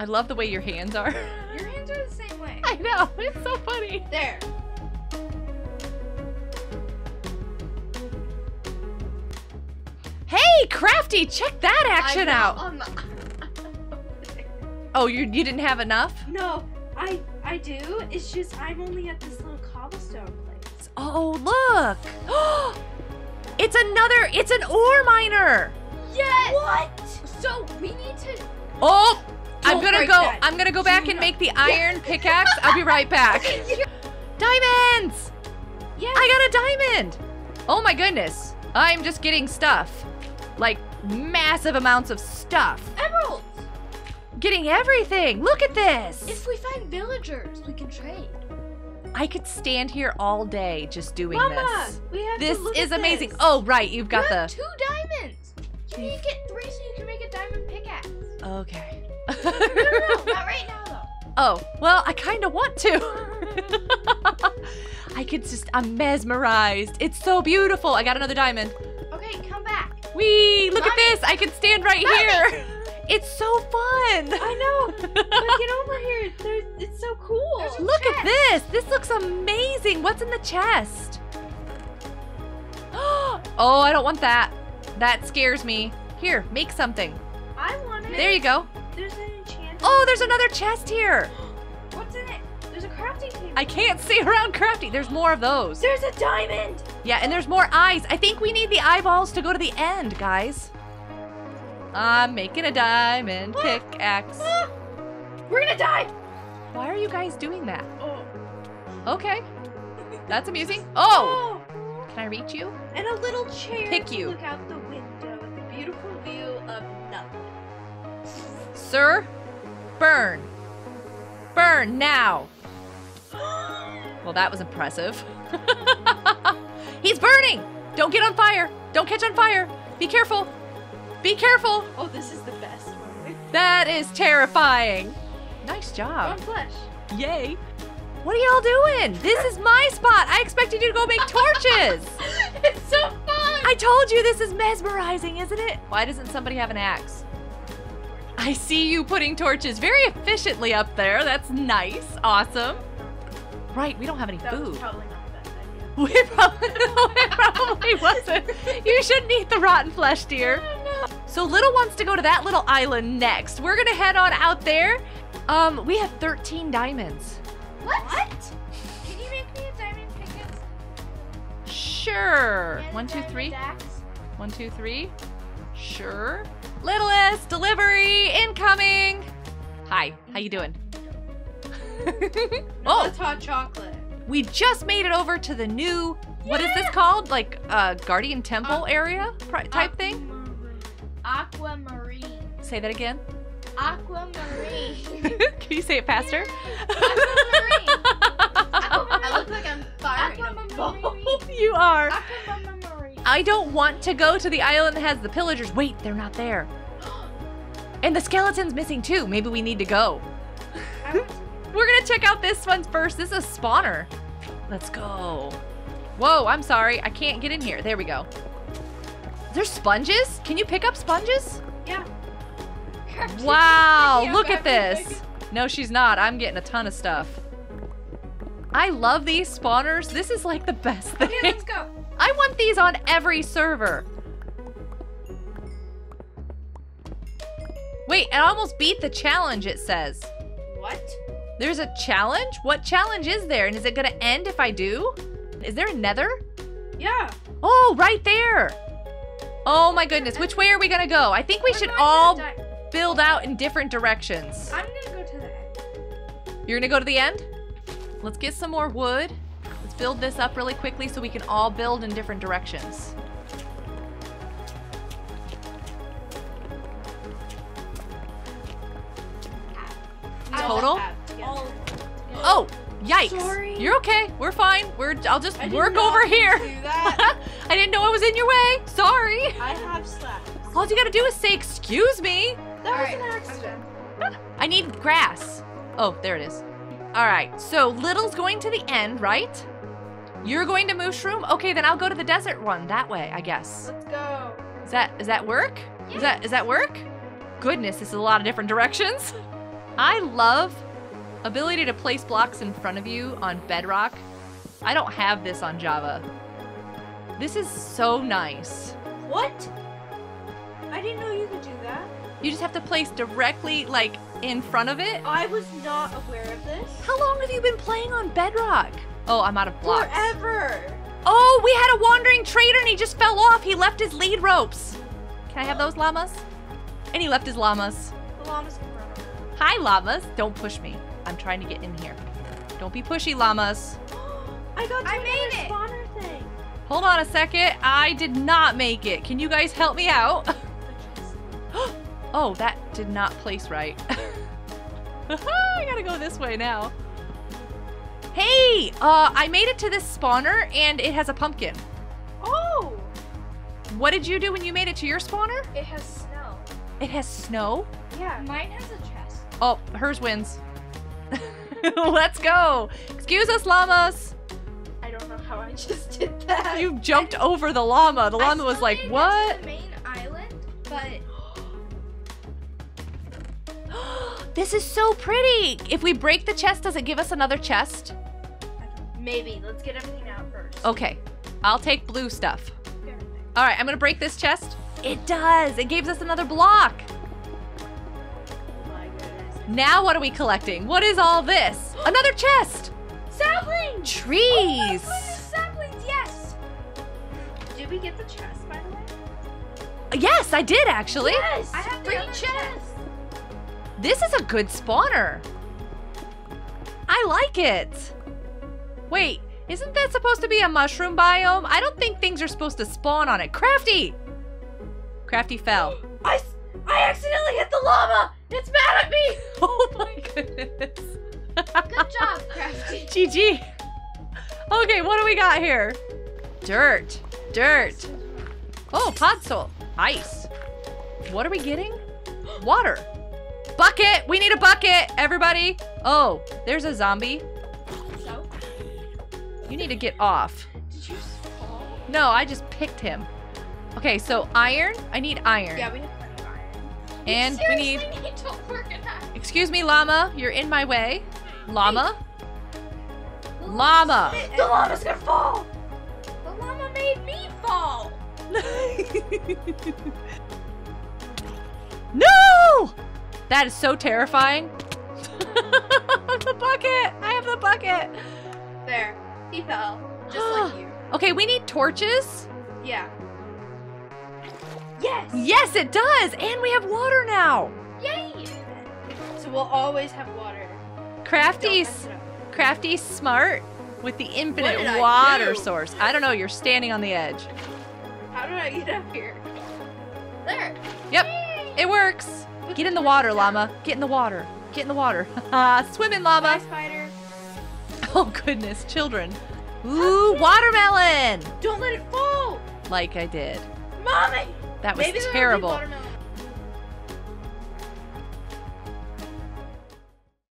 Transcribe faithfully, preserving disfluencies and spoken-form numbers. I love the way your hands are. Your hands are the same way. I know. It's so funny. There. Hey, Crafty, check that action out. Um, oh, you you didn't have enough? No, I I do. It's just I'm only at this little cobblestone place. Oh, look. It's another, it's an ore miner. Yes. What? So we need to. Oh, Don't I'm gonna go. That. I'm gonna go back and make the iron yeah. pickaxe. I'll be right back. Diamonds. Yeah. I got a diamond. Oh my goodness. I'm just getting stuff, like massive amounts of stuff. Emeralds. Getting everything. Look at this. If we find villagers, we can trade. I could stand here all day just doing Mama, this. We have this to look is at amazing. This. Oh right, you've got you have the two diamonds. You need to get three so you can make a diamond pickaxe. Okay. no, no, no, not right now though. Oh, well, I kind of want to. I could just, I'm mesmerized. It's so beautiful. I got another diamond. Okay, come back. Wee, look Mommy. at this. I could stand right Mommy. here. It's so fun. I know. But get over here. There's, it's so cool. Look chest. at this. This looks amazing. What's in the chest? Oh, I don't want that. That scares me. Here, make something. I want it. There you go. There's an enchantment. Oh, there's another chest here. What's in it? There's a crafting table. I can't see around crafting. There's more of those. There's a diamond. Yeah, and there's more eyes. I think we need the eyeballs to go to the end, guys. I'm making a diamond ah, pickaxe. Ah, we're gonna die. Why are you guys doing that? Oh. Okay. That's amusing. Oh. oh. Can I reach you? And a little chair Pick you. to look out the window with a beautiful view of nothing. Sir, burn. Burn now. Well, that was impressive. He's burning. Don't get on fire. Don't catch on fire. Be careful. Be careful! Oh, this is the best one. That is terrifying. Nice job. One flesh. Yay. What are y'all doing? This is my spot. I expected you to go make torches. It's so fun. I told you this is mesmerizing, isn't it? Why doesn't somebody have an axe? I see you putting torches very efficiently up there. That's nice. Awesome. Right, we don't have any that food. Was probably not the best idea. We probably, it probably wasn't. You shouldn't eat the rotten flesh, dear. So Little wants to go to that little island next. We're gonna head on out there. Um, we have thirteen diamonds. What? what? Can you make me a diamond pickaxe? Sure. And one, two, three. Axe. One, two, three. Sure. Littlest delivery incoming. Hi. How you doing? Oh, it's hot chocolate. We just made it over to the new. Yeah. What is this called? Like uh, Guardian Temple uh, area type uh, thing. Aquamarine. Say that again. Aquamarine. Can you say it faster? Aquamarine. Aquamarine. I look like I'm firing. Aquamarine. You are. Aquamarine. I don't want to go to the island that has the pillagers. Wait, they're not there. And the skeleton's missing too. Maybe we need to go. I want to. We're gonna check out this one first. This is a spawner. Let's go. Whoa, I'm sorry. I can't get in here. There we go. There's sponges? Can you pick up sponges? Yeah. Wow, look at this. No, she's not. I'm getting a ton of stuff. I love these spawners. This is like the best thing. Okay, let's go. I want these on every server. Wait, I almost beat the challenge, it says. What? There's a challenge? What challenge is there? And is it gonna end if I do? Is there a nether? Yeah. Oh, right there. Oh my goodness, which way are we gonna go? I think we should all build out in different directions. I'm gonna go to the end. You're gonna go to the end? Let's get some more wood. Let's build this up really quickly so we can all build in different directions. Total? Oh, yikes. Sorry. You're okay. We're fine. We're I'll just work over here. I didn't know I was in your way. Sorry. I have slabs. All you gotta do is say, excuse me. That All was right. an accident. I need grass. Oh, there it is. All right, so Little's going to the end, right? You're going to mushroom? Okay, then I'll go to the desert one that way, I guess. Let's go. Is that, is that work? Yeah. Is that, is that work? Goodness, this is a lot of different directions. I love ability to place blocks in front of you on Bedrock. I don't have this on Java. This is so nice. What? I didn't know you could do that. You just have to place directly, like, in front of it. I was not aware of this. How long have you been playing on Bedrock? Oh, I'm out of blocks. Forever. Oh, we had a wandering trader and he just fell off. He left his lead ropes. Can I have those llamas? And he left his llamas. The llamas can run over. Hi, llamas. Don't push me. I'm trying to get in here. Don't be pushy, llamas. I got to I made it. Spawner thing. Hold on a second. I did not make it. Can you guys help me out? Oh, that did not place right. I gotta go this way now. Hey, uh, I made it to this spawner and it has a pumpkin. Oh! What did you do when you made it to your spawner? It has snow. It has snow? Yeah. Mine has a chest. Oh, hers wins. Let's go. Excuse us, llamas. I don't know how I just did that. You jumped over the llama. The llama was like, what? The main island, but... This is so pretty! If we break the chest, does it give us another chest? Maybe. Let's get everything out first. Okay. I'll take blue stuff. Alright, I'm gonna break this chest. It does! It gives us another block! Oh my goodness. Now what are we collecting? What is all this? Another chest! Saplings! Trees! Oh my goodness, saplings, yes! Did we get the chest, by the way? Yes, I did, actually! Yes! I have three chests! Chest. This is a good spawner. I like it. Wait, isn't that supposed to be a mushroom biome? I don't think things are supposed to spawn on it. Crafty! Crafty fell. I, I accidentally hit the llama! It's mad at me! Oh my goodness. Good job, Crafty. G G. Okay, what do we got here? Dirt. Dirt. Oh, pod salt. Ice. What are we getting? Water. Bucket! We need a bucket, everybody! Oh, there's a zombie. So? You need to get off. Did you fall? No, I just picked him. Okay, so iron. I need iron. Yeah, we need plenty of iron. And we, we need... need to organize. Excuse me, llama. You're in my way. Llama? Wait. Llama! The llama's gonna fall! The llama made me fall! No! That is so terrifying. The bucket! I have the bucket! There. He fell. Just like you. Okay, we need torches. Yeah. Yes! Yes, it does! And we have water now! Yay! So we'll always have water. Crafty's, Crafty's smart with the infinite water source. I don't know, you're standing on the edge. How did I get up here? There! Yep, yay. It works! Get in the water, llama. Get in the water. Get in the water. Swim in, llama. Bye, spider. Oh, goodness. Children. Ooh, watermelon. Don't let it fall. Like I did. Mommy. That was terrible.